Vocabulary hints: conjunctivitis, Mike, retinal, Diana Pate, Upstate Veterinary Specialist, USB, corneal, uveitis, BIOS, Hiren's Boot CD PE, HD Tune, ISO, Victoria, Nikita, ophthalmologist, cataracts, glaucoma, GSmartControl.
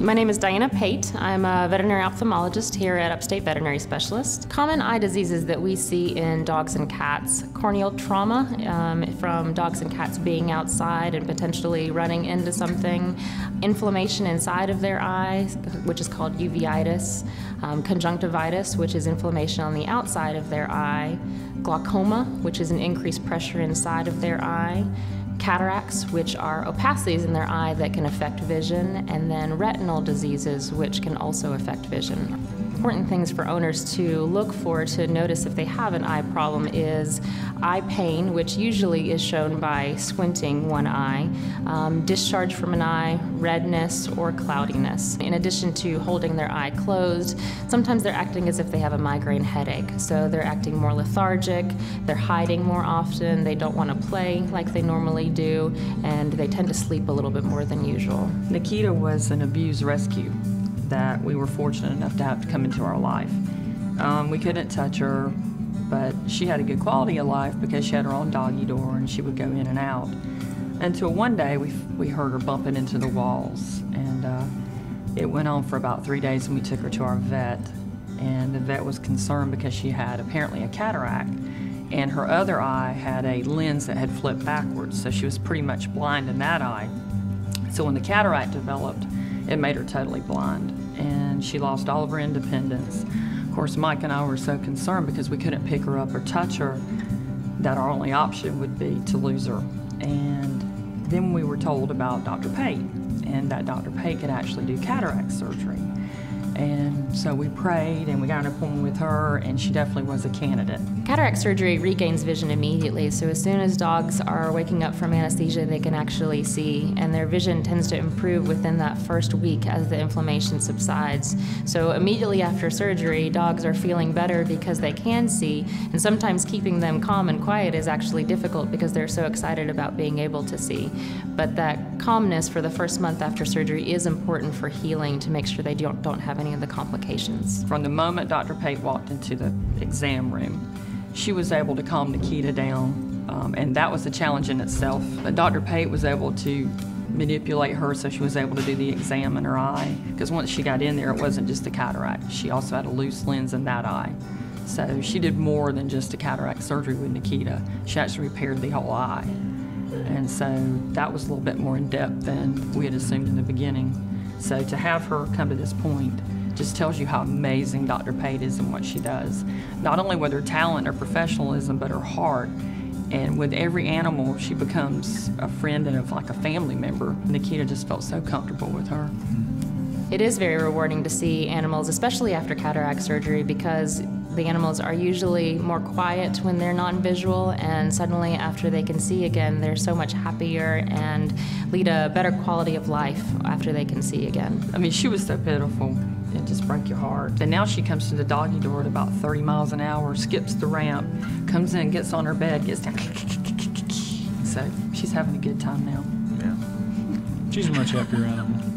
My name is Diana Pate. I'm a veterinary ophthalmologist here at Upstate Veterinary Specialist. Common eye diseases that we see in dogs and cats: corneal trauma from dogs and cats being outside and potentially running into something, inflammation inside of their eye, which is called uveitis, conjunctivitis, which is inflammation on the outside of their eye, glaucoma, which is an increased pressure inside of their eye, cataracts, which are opacities in their eye that can affect vision, and then retinal diseases, which can also affect vision. Important things for owners to look for to notice if they have an eye problem is eye pain, which usually is shown by squinting one eye, discharge from an eye, redness, or cloudiness. In addition to holding their eye closed, sometimes they're acting as if they have a migraine headache. So they're acting more lethargic, they're hiding more often, they don't want to play like they normally do, and they tend to sleep a little bit more than usual. Nikita was an abused rescue that we were fortunate enough to have to come into our life. We couldn't touch her, but she had a good quality of life because she had her own doggy door and she would go in and out. Until one day we heard her bumping into the walls, and it went on for about 3 days, and we took her to our vet, and the vet was concerned because she had apparently a cataract, and her other eye had a lens that had flipped backwards, so she was pretty much blind in that eye. So when the cataract developed, it made her totally blind, and she lost all of her independence. Of course, Mike and I were so concerned because we couldn't pick her up or touch her that our only option would be to lose her. And then we were told about Dr. Pate, and that Dr. Pate could actually do cataract surgery. And so we prayed and we got an appointment with her, and she definitely was a candidate. Cataract surgery regains vision immediately, so as soon as dogs are waking up from anesthesia, they can actually see, and their vision tends to improve within that first week as the inflammation subsides. So immediately after surgery, dogs are feeling better because they can see, and sometimes keeping them calm and quiet is actually difficult because they're so excited about being able to see. But that calmness for the first month after surgery is important for healing, to make sure they don't have any of the complications. From the moment Dr. Pate walked into the exam room, she was able to calm Nikita down, and that was a challenge in itself. But Dr. Pate was able to manipulate her so she was able to do the exam in her eye, because once she got in there, it wasn't just the cataract. She also had a loose lens in that eye. So she did more than just a cataract surgery with Nikita. She actually repaired the whole eye. And so that was a little bit more in depth than we had assumed in the beginning. So to have her come to this point just tells you how amazing Dr. Pate is and what she does. Not only with her talent or professionalism, but her heart. And with every animal, she becomes a friend and like a family member. Nikita just felt so comfortable with her. It is very rewarding to see animals, especially after cataract surgery, because the animals are usually more quiet when they're non-visual, and suddenly after they can see again, they're so much happier and lead a better quality of life after they can see again. I mean, she was so pitiful. It just broke your heart. And now she comes to the doggy door at about 30 miles an hour, skips the ramp, comes in, gets on her bed, gets down. So she's having a good time now. Yeah. She's a much happier animal.